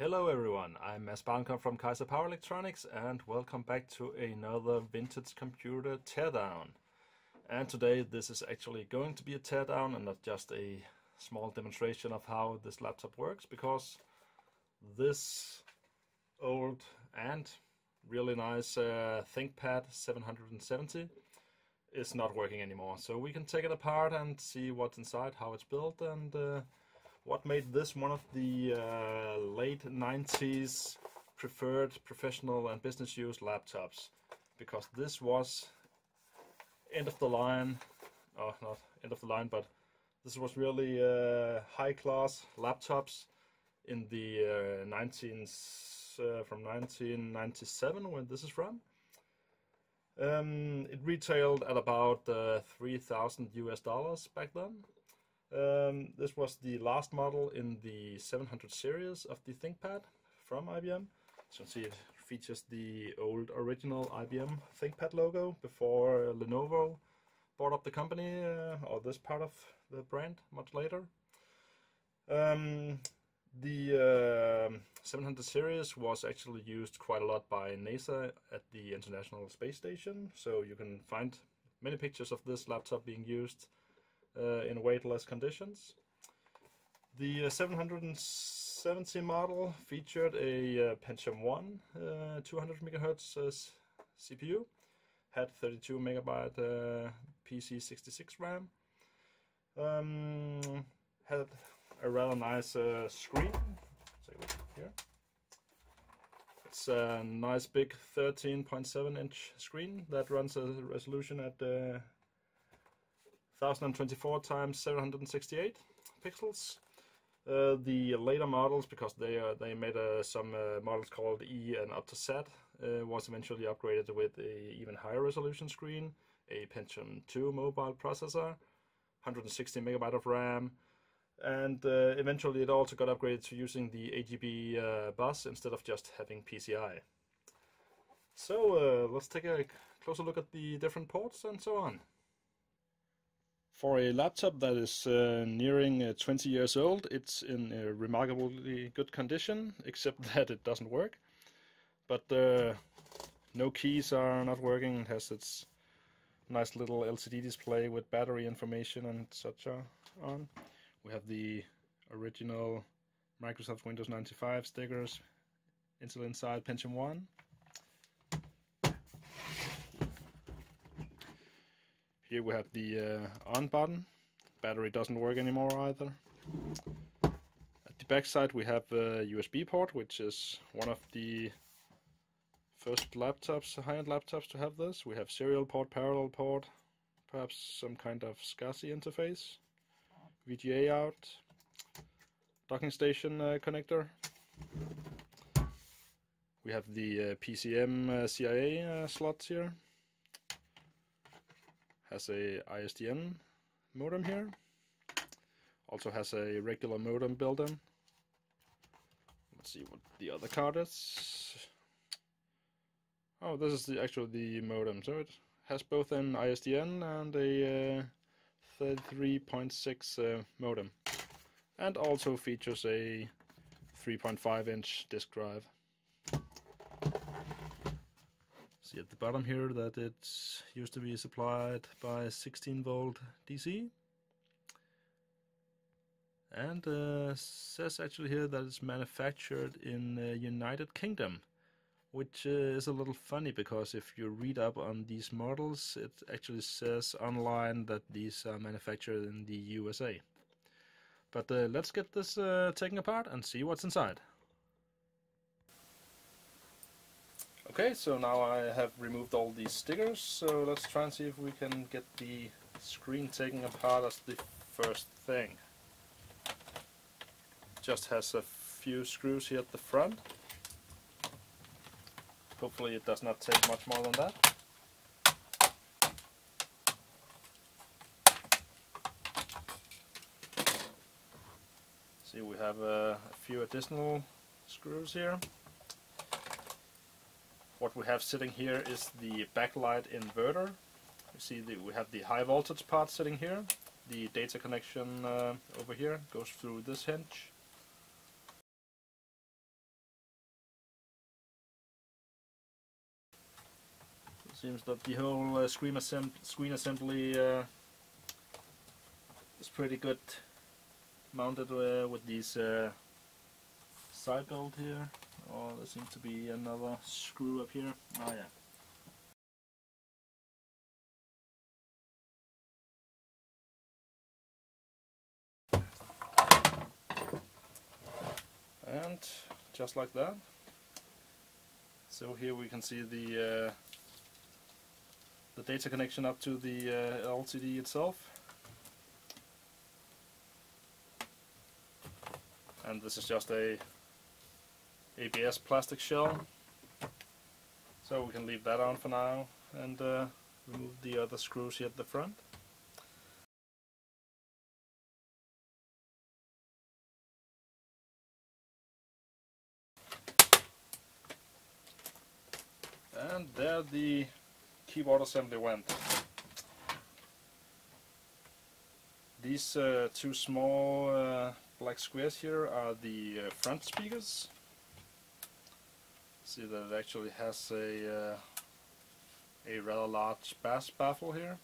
Hello everyone, I'm Espen from Kaizer Power Electronics and welcome back to another vintage computer teardown. And today this is actually going to be a teardown and not just a small demonstration of how this laptop works, because this old and really nice ThinkPad 770 is not working anymore. So we can take it apart and see what's inside, how it's built, and what made this one of the late 90s preferred professional and business use laptops, because this was end of the line, oh, not end of the line, but this was really high class laptops in the 1997 when this is from. It retailed at about $3,000 US back then. This was the last model in the 700 series of the ThinkPad from IBM. As you can see, it features the old original IBM ThinkPad logo before Lenovo bought up the company, or this part of the brand, much later. The 700 series was actually used quite a lot by NASA at the International Space Station, so you can find many pictures of this laptop being used in weightless conditions. The 770 model featured a Pentium 1 200 MHz CPU, had 32 MB PC66 RAM, had a rather nice screen. Here, it's a nice big 13.7-inch screen that runs a resolution at 1024 × 768 pixels. The later models, because they made some models called E and up to Z, was eventually upgraded with a even higher resolution screen, a Pentium 2 mobile processor, 160 MB of RAM, and eventually it also got upgraded to using the AGP bus instead of just having PCI. So let's take a closer look at the different ports and so on. For a laptop that is nearing 20 years old, it's in a remarkably good condition, except that it doesn't work. But no keys are not working. It has its nice little LCD display with battery information and such on. We have the original Microsoft Windows 95 stickers, Intel Inside, Pentium 1. Here we have the on button. Battery doesn't work anymore either. At the back side we have a USB port, which is one of the first laptops, high-end laptops, to have this. We have serial port, parallel port, perhaps some kind of SCSI interface, VGA out, docking station connector. We have the PCM CIA slots here. Has a ISDN modem here. Also has a regular modem built-in. Let's see what the other card is. Oh, this is actually the modem. So it has both an ISDN and a 33.6 modem, and also features a 3.5-inch disk drive. See at the bottom here that it used to be supplied by 16-volt DC, and says actually here that it's manufactured in United Kingdom, which is a little funny, because if you read up on these models, it actually says online that these are manufactured in the USA. But let's get this taken apart and see what's inside. Okay, so now I have removed all these stickers, so let's try and see if we can get the screen taken apart as the first thing. Just has a few screws here at the front. Hopefully it does not take much more than that. See, we have a few additional screws here. What we have sitting here is the backlight inverter. You see that we have the high voltage part sitting here. The data connection over here goes through this hinge. Seems that the whole screen assembly is pretty good mounted with these side belt here. Oh, there seems to be another screw up here. Oh yeah. And just like that. So here we can see the data connection up to the LCD itself. And this is just a ABS plastic shell. So we can leave that on for now and remove the other screws here at the front. And there the keyboard assembly went. These two small black squares here are the front speakers. See that it actually has a rather large bass baffle here.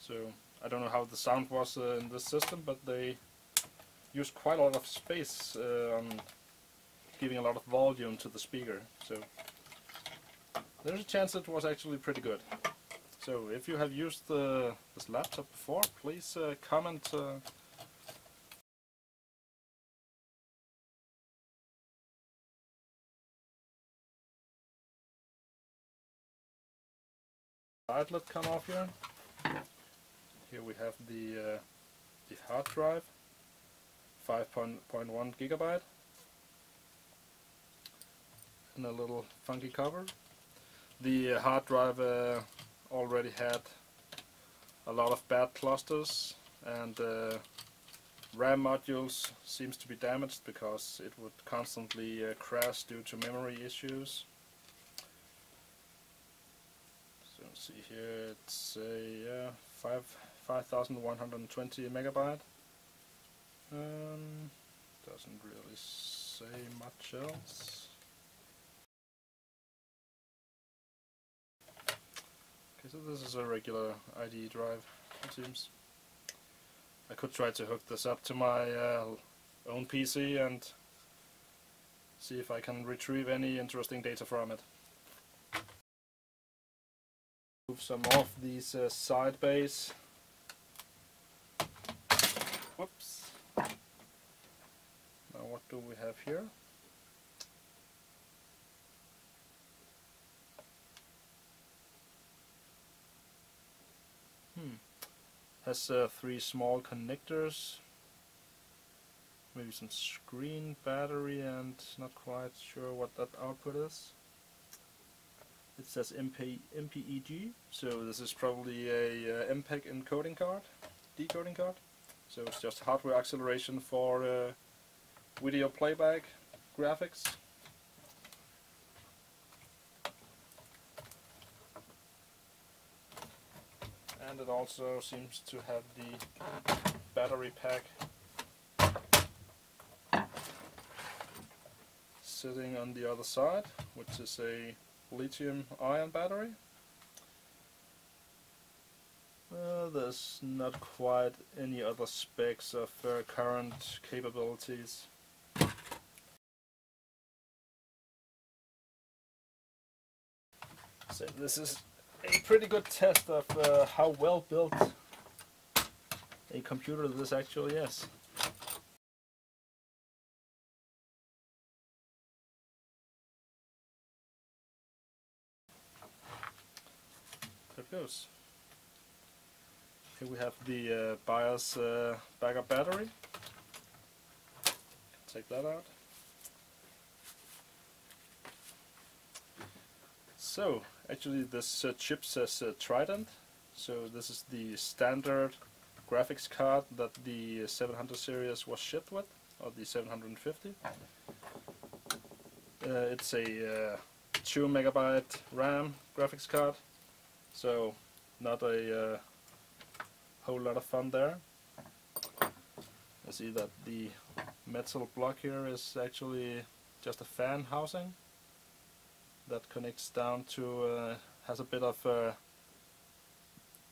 So I don't know how the sound was in this system, but they used quite a lot of space on giving a lot of volume to the speaker. So there's a chance it was actually pretty good. So if you have used this laptop before, please comment. Outlet come off here. Here we have the hard drive, 5.1 gigabyte, and a little funky cover. The hard drive already had a lot of bad clusters, and RAM modules seems to be damaged because it would constantly crash due to memory issues. So see here it's a 5,120 megabyte. Doesn't really say much else. So this is a regular IDE drive, it seems. I could try to hook this up to my own PC and see if I can retrieve any interesting data from it. Move some off these side bays. Whoops. Now what do we have here? Has three small connectors, maybe some screen, battery, and not quite sure what that output is. It says MPEG, so this is probably a MPEG encoding card, decoding card. So it's just hardware acceleration for video playback, graphics. And it also seems to have the battery pack sitting on the other side, which is a lithium ion battery. There's not quite any other specs of current capabilities. So this is a pretty good test of how well built a computer this actually is. There it goes. Here we have the BIOS backup battery. Take that out. So, actually this chip says Trident, so this is the standard graphics card that the 700 series was shipped with, or the 750. It's a 2 megabyte RAM graphics card, so not a whole lot of fun there. I see that the metal block here is actually just a fan housing that connects down to has a bit of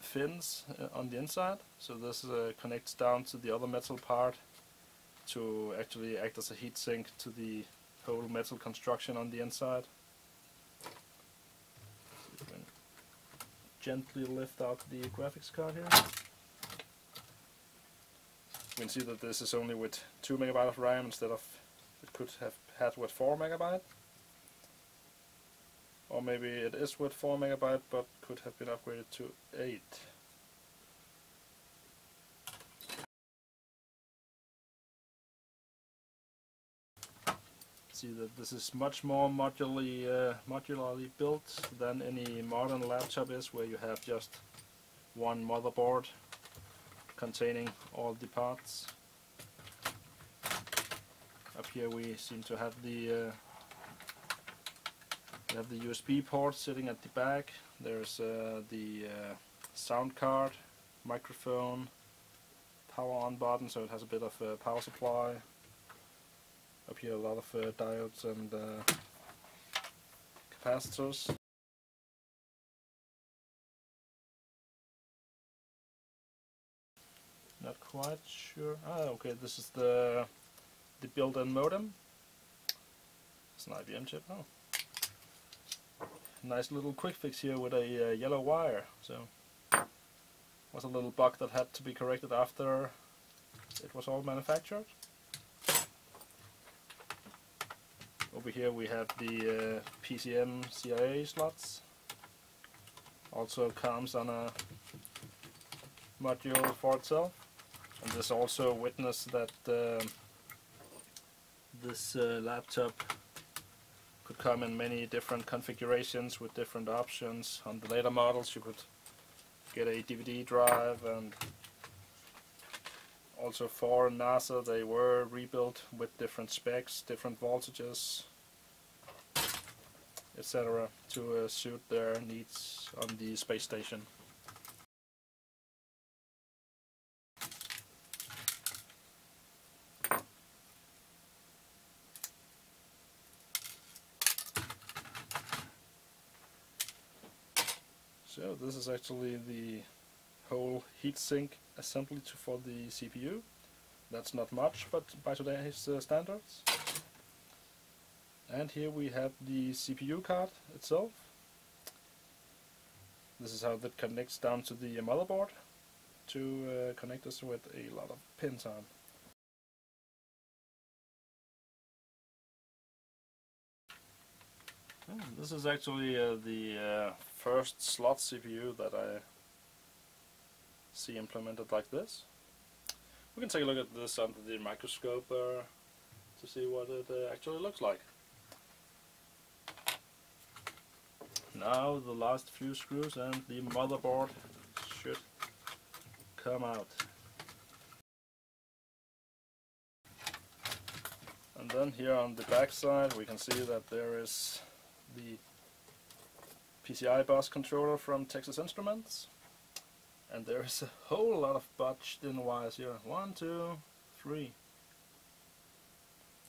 fins on the inside, so this connects down to the other metal part to actually act as a heat sink to the whole metal construction on the inside. You can gently lift out the graphics card here. You can see that this is only with 2 MB of RAM instead of it could have had with 4 MB. Or maybe it is with 4 MB but could have been upgraded to 8. See that this is much more modularly built than any modern laptop is, where you have just one motherboard containing all the parts. Up here we seem to have the USB port sitting at the back. There's the sound card, microphone, power on button, so it has a bit of power supply. Up here a lot of diodes and capacitors. Not quite sure. Ah, okay, this is the built-in modem. It's an IBM chip. Oh, nice little quick fix here with a yellow wire. So, was a little bug that had to be corrected after it was all manufactured. Over here we have the PCM CIA slots. Also comes on a module for itself. And this also witnessed that this laptop could come in many different configurations with different options. On the later models you could get a DVD drive, and also for NASA they were rebuilt with different specs, different voltages, etc. to suit their needs on the space station. So this is actually the whole heatsink assembly for the CPU. That's not much, but by today's standards. And here we have the CPU card itself. This is how that connects down to the motherboard to connect us with a lot of pins on. This is actually the first slot CPU that I see implemented like this. We can take a look at this under the microscope to see what it actually looks like. Now the last few screws and the motherboard should come out. And then here on the back side we can see that there is the PCI bus controller from Texas Instruments, and there is a whole lot of botched in wires here. 1, 2, 3.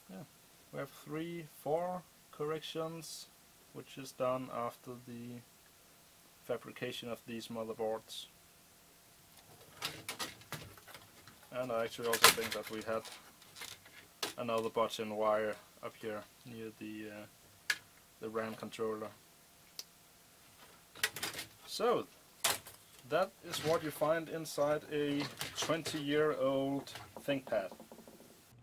Yeah, we have 3, 4 corrections, which is done after the fabrication of these motherboards. And I actually also think that we had another botched in wire up here near the RAM controller. So that is what you find inside a 20-year-old ThinkPad.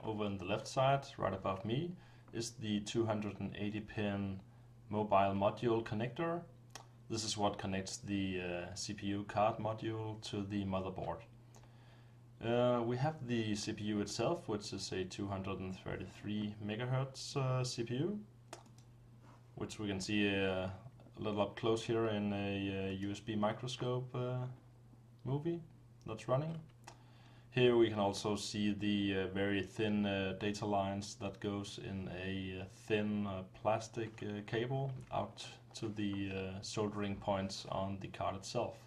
Over on the left side, right above me, is the 280-pin mobile module connector. This is what connects the CPU card module to the motherboard. We have the CPU itself, which is a 233 MHz CPU, which we can see a little up close here in a USB microscope movie that's running. Here we can also see the very thin data lines that goes in a thin plastic cable out to the soldering points on the card itself.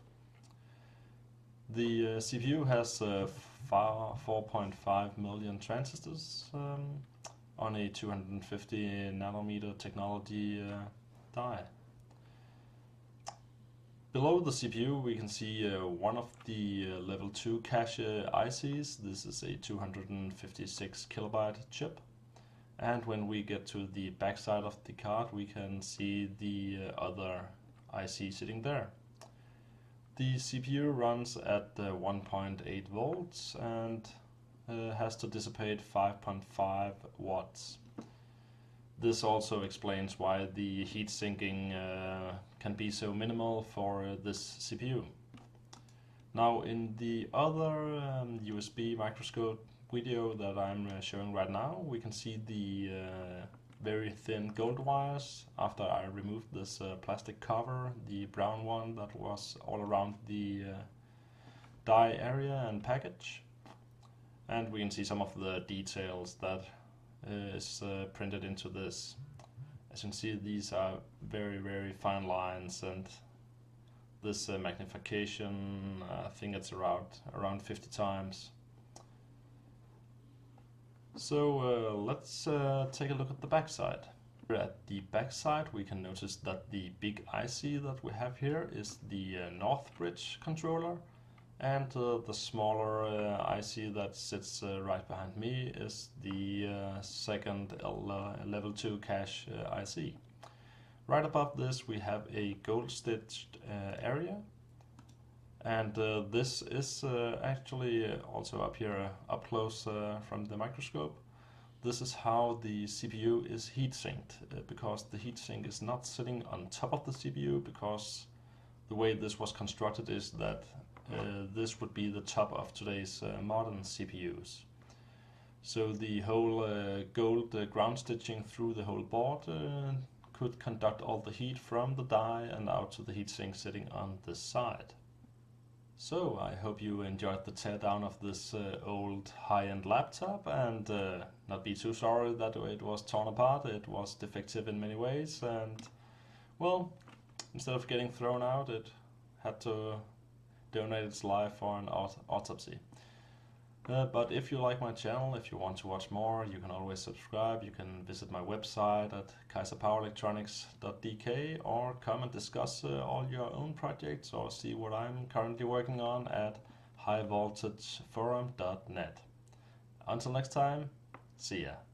The CPU has 4.5 million transistors on a 250 nanometer technology die. Below the CPU we can see one of the Level 2 cache ICs. This is a 256 kilobyte chip. And when we get to the back side of the card we can see the other IC sitting there. The CPU runs at 1.8 volts and has to dissipate 5.5 watts. This also explains why the heat sinking can be so minimal for this CPU. Now in the other USB microscope video that I'm showing right now, we can see the very thin gold wires. After I removed this plastic cover, the brown one that was all around the die area and package. And we can see some of the details that is printed into this. As you can see, these are very fine lines, and this magnification, I think it's around 50 times. So let's take a look at the backside. At the backside we can notice that the big IC that we have here is the North Bridge controller, and the smaller IC that sits right behind me is the second Level 2 cache IC. Right above this we have a gold stitched area, and this is actually also up here up close from the microscope. This is how the CPU is heat sinked, because the heat sink is not sitting on top of the CPU, because the way this was constructed is that this would be the top of today's modern CPUs. So the whole gold ground stitching through the whole board could conduct all the heat from the die and out to the heatsink sitting on this side. So I hope you enjoyed the teardown of this old high-end laptop, and not be too sorry that it was torn apart. It was defective in many ways, and well, instead of getting thrown out, it had to donate its life for an autopsy. But if you like my channel, if you want to watch more, you can always subscribe. You can visit my website at kaiserpowerelectronics.dk, or come and discuss all your own projects, or see what I'm currently working on at highvoltageforum.net. Until next time, see ya.